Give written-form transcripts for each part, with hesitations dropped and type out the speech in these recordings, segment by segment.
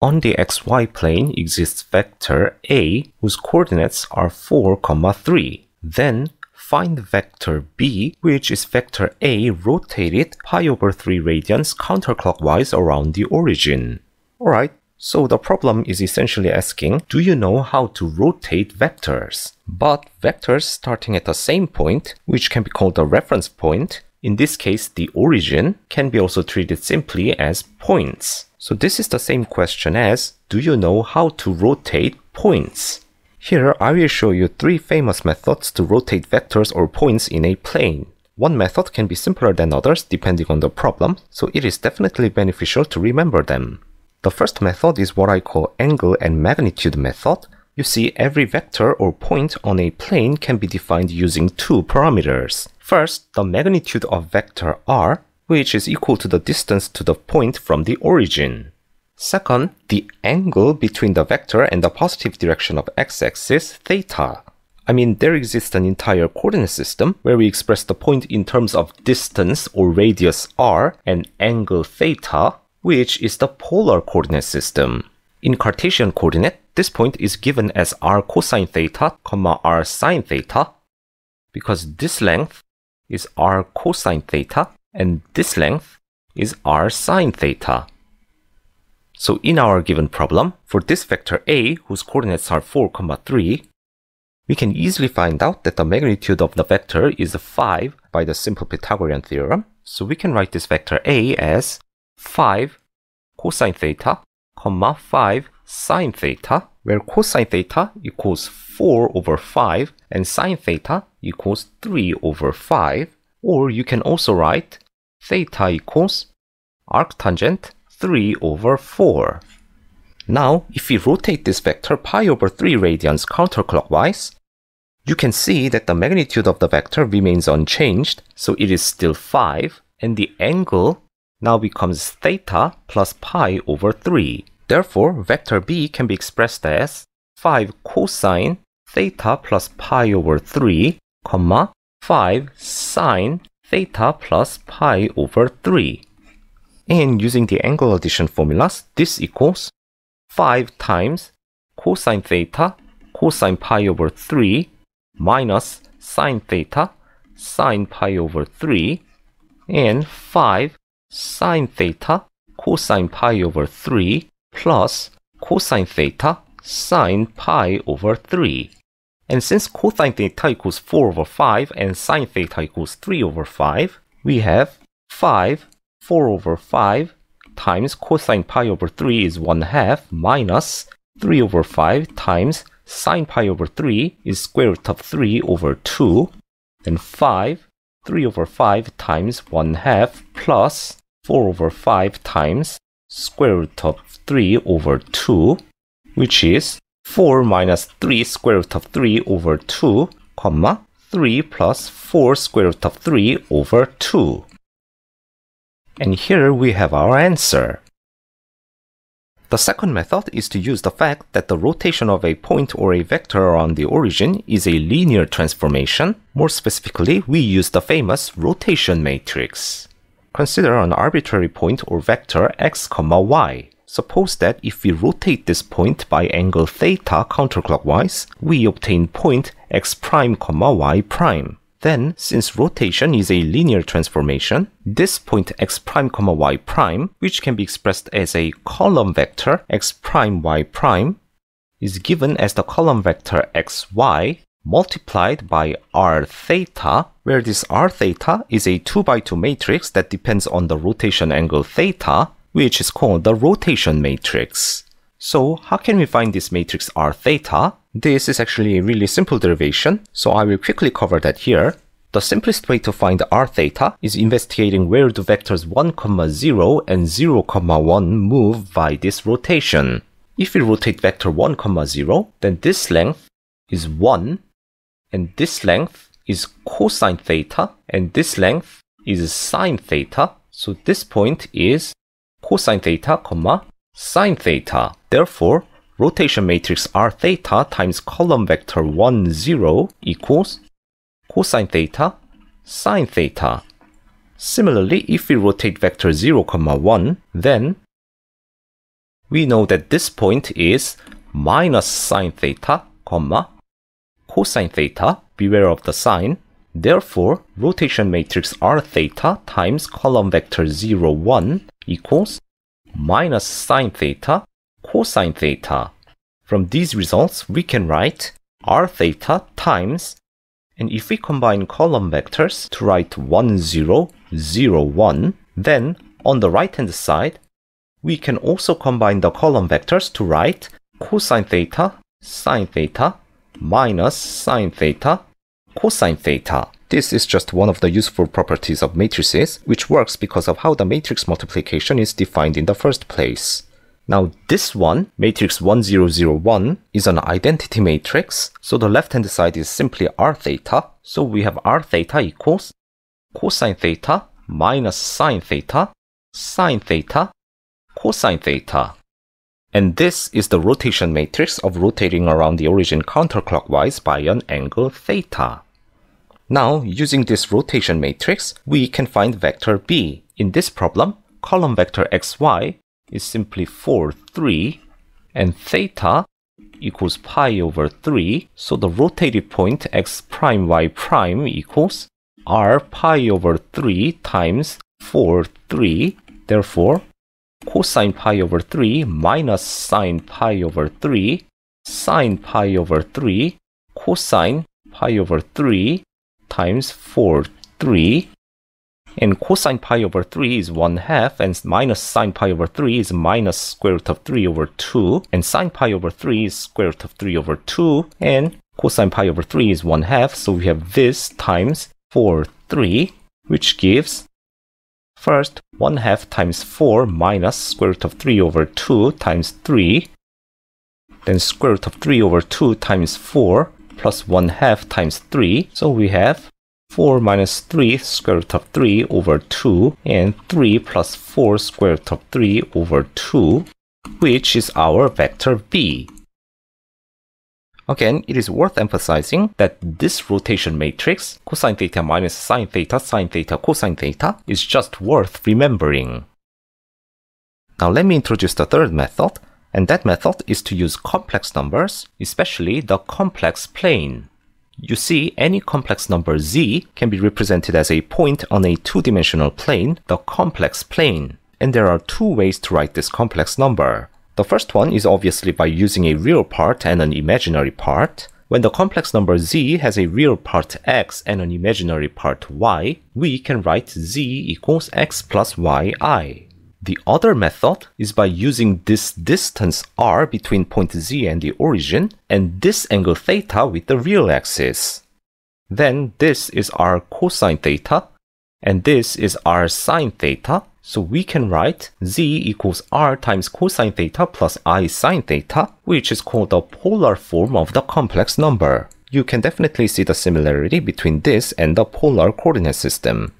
On the xy plane exists vector A whose coordinates are 4, 3. Then find vector B, which is vector A rotated π/3 radians counterclockwise around the origin. Alright, so the problem is essentially asking, do you know how to rotate vectors? But vectors starting at the same point, which can be called a reference point, in this case the origin, can be also treated simply as points. So this is the same question as, do you know how to rotate points? Here, I will show you 3 famous methods to rotate vectors or points in a plane. One method can be simpler than others depending on the problem, so it is definitely beneficial to remember them. The first method is what I call angle and magnitude method. You see, every vector or point on a plane can be defined using 2 parameters. First, the magnitude of vector r, which is equal to the distance to the point from the origin. Second, the angle between the vector and the positive direction of x-axis, theta. I mean, there exists an entire coordinate system where we express the point in terms of distance or radius r and angle theta, which is the polar coordinate system. In Cartesian coordinate, this point is given as r cosine theta, r sine theta, because this length is r cosine theta and this length is r sine theta. So in our given problem, for this vector A, whose coordinates are 4, 3, we can easily find out that the magnitude of the vector is 5 by the simple Pythagorean theorem. So we can write this vector A as 5 cosine theta, 5 sine theta, where cosine theta equals 4/5 and sine theta equals 3/5. Or you can also write theta equals arctangent 3/4. Now, if we rotate this vector π/3 radians counterclockwise, you can see that the magnitude of the vector remains unchanged, so it is still 5, and the angle now becomes theta plus π/3. Therefore, vector B can be expressed as 5 cosine theta plus π/3, 5 sine theta plus π/3. And using the angle addition formulas, this equals 5 times cosine theta cosine π/3 minus sine theta sine π/3 and 5 sine theta cosine π/3 plus cosine theta sine π/3. And since cosine theta equals 4/5 and sine theta equals 3/5, we have 4/5 times cosine π/3 is 1/2 minus 3/5 times sine π/3 is square root of 3/2, and 3/5 times 1/2 plus 4/5 times square root of 3/2, which is 4 minus 3 square root of 3/2, 3 plus 4 square root of 3/2. And here we have our answer. The second method is to use the fact that the rotation of a point or a vector around the origin is a linear transformation. More specifically, we use the famous rotation matrix. Consider an arbitrary point or vector x, y. Suppose that if we rotate this point by angle theta counterclockwise, we obtain point x prime, y prime. Then, since rotation is a linear transformation, this point x prime, y prime, which can be expressed as a column vector x prime, y prime, is given as the column vector xy multiplied by r theta, where this r theta is a 2x2 matrix that depends on the rotation angle theta, which is called the rotation matrix. So how can we find this matrix r theta? This is actually a really simple derivation, so I will quickly cover that here. The simplest way to find r theta is investigating where do vectors 1, 0 and 0, 1 move by this rotation. If we rotate vector 1, 0, then this length is 1, and this length is cosine theta, and this length is sine theta, so this point is cosine theta, sine theta. Therefore, rotation matrix r theta times column vector 1, 0 equals cosine theta, sine theta. Similarly, if we rotate vector 0, 1, then We know that this point is minus sine theta, comma, cosine theta, beware of the sign. Therefore, rotation matrix R theta times column vector 0, 1 equals minus sine theta, cosine theta. From these results, we can write R theta times, and if we combine column vectors to write 1, 0, 0, 1, then on the right-hand side, we can also combine the column vectors to write cosine theta, sine theta, minus sine theta, cosine theta. This is just one of the useful properties of matrices, which works because of how the matrix multiplication is defined in the first place. Now this one, matrix 1, 0, 0, 1, is an identity matrix, so the left-hand side is simply R theta, so we have R theta equals cosine theta minus sine theta, cosine theta. And this is the rotation matrix of rotating around the origin counterclockwise by an angle theta. Now, using this rotation matrix, we can find vector B. In this problem, column vector xy is simply 4, 3, and theta equals pi over 3, so the rotated point x prime y prime equals r pi over 3 times 4, 3, therefore, cosine pi over 3 minus sine pi over 3, sine pi over 3, cosine pi over 3 times 4, 3, and cosine pi over 3 is 1/2, and minus sine pi over 3 is minus square root of 3 over 2, and sine pi over 3 is square root of 3 over 2, and cosine pi over 3 is 1/2, so we have this times 4, 3, which gives first, 1/2 times 4 minus square root of 3 over 2 times 3, then square root of 3 over 2 times 4 plus 1/2 times 3, so we have 4 minus 3 square root of 3 over 2, and 3 plus 4 square root of 3 over 2, which is our vector B. Again, it is worth emphasizing that this rotation matrix, cosine theta minus sine theta, cosine theta, is just worth remembering. Now let me introduce the third method, and that method is to use complex numbers, especially the complex plane. You see, any complex number z can be represented as a point on a two-dimensional plane, the complex plane. And there are two ways to write this complex number. The first one is obviously by using a real part and an imaginary part. When the complex number z has a real part x and an imaginary part y, we can write z equals x plus yi. The other method is by using this distance r between point z and the origin, and this angle theta with the real axis. Then this is our cosine theta, and this is our sine theta. So we can write z equals r times cosine theta plus I sine theta, which is called the polar form of the complex number. You can definitely see the similarity between this and the polar coordinate system.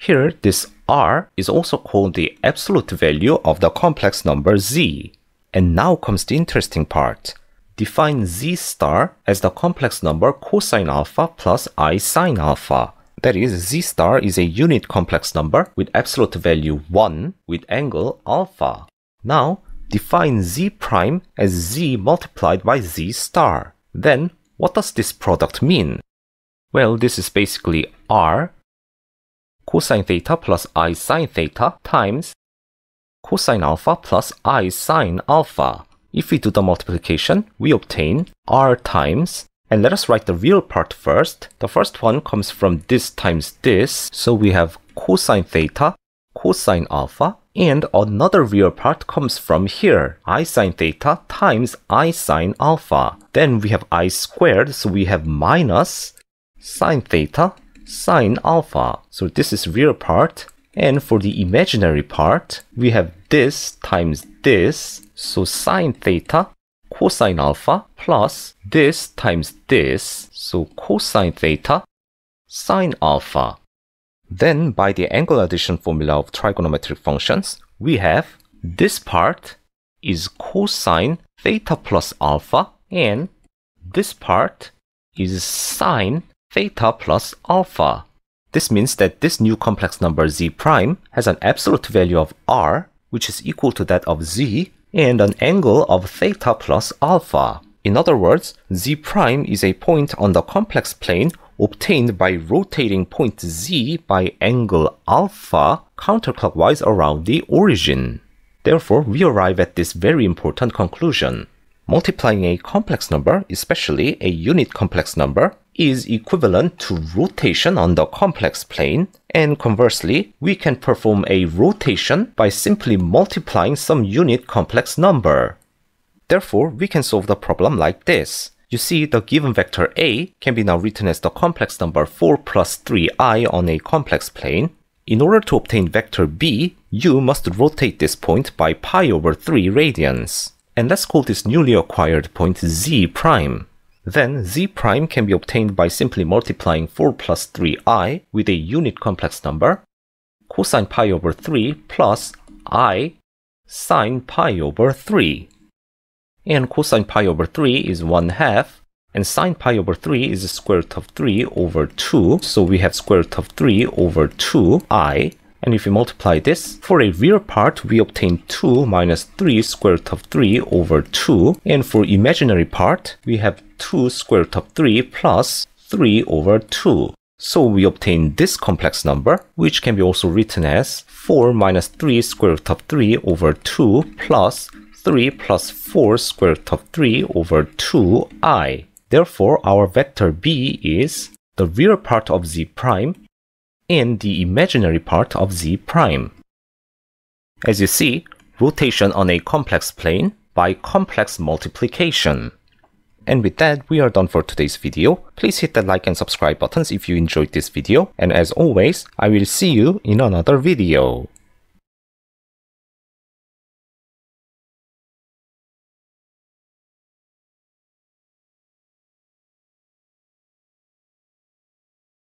Here, this r is also called the absolute value of the complex number z. And now comes the interesting part. Define z star as the complex number cosine alpha plus I sine alpha. That is, z star is a unit complex number with absolute value 1 with angle alpha. Now, define z prime as z multiplied by z star. Then, what does this product mean? Well, this is basically r cosine theta plus I sine theta times cosine alpha plus I sine alpha. If we do the multiplication, we obtain r times, and let us write the real part first. The first one comes from this times this, so we have cosine theta, cosine alpha, and another real part comes from here, I sine theta times I sine alpha. Then we have I squared, so we have minus sine theta, sine alpha. So this is real part, and for the imaginary part, we have this times this, so sine theta, cosine alpha plus this times this, so cosine theta, sine alpha. Then by the angle addition formula of trigonometric functions, we have this part is cosine theta plus alpha, and this part is sine theta plus alpha. This means that this new complex number z prime has an absolute value of r, which is equal to that of z, and an angle of theta plus alpha. In other words, z prime is a point on the complex plane obtained by rotating point z by angle alpha counterclockwise around the origin. Therefore, we arrive at this very important conclusion. Multiplying a complex number, especially a unit complex number, is equivalent to rotation on the complex plane, and conversely, we can perform a rotation by simply multiplying some unit complex number. Therefore, we can solve the problem like this. You see, the given vector A can be now written as the complex number 4 plus 3i on a complex plane. In order to obtain vector B, you must rotate this point by pi over 3 radians. And let's call this newly acquired point z prime. Then z prime can be obtained by simply multiplying 4 plus 3i with a unit complex number, cosine pi over 3 plus I sine pi over 3. And cosine pi over 3 is 1/2, and sine pi over 3 is square root of 3 over 2, so we have square root of 3 over 2i. And if we multiply this, for a real part, we obtain 2 minus 3 square root of 3 over 2. And for imaginary part, we have 2 square root of 3 plus 3 over 2. So we obtain this complex number, which can be also written as 4 minus 3 square root of 3 over 2 plus 3 plus 4 square root of 3 over 2i. Therefore, our vector B is the real part of z prime and the imaginary part of z prime. As you see, rotation on a complex plane by complex multiplication. And with that, we are done for today's video. Please hit the like and subscribe buttons if you enjoyed this video, and as always, I will see you in another video.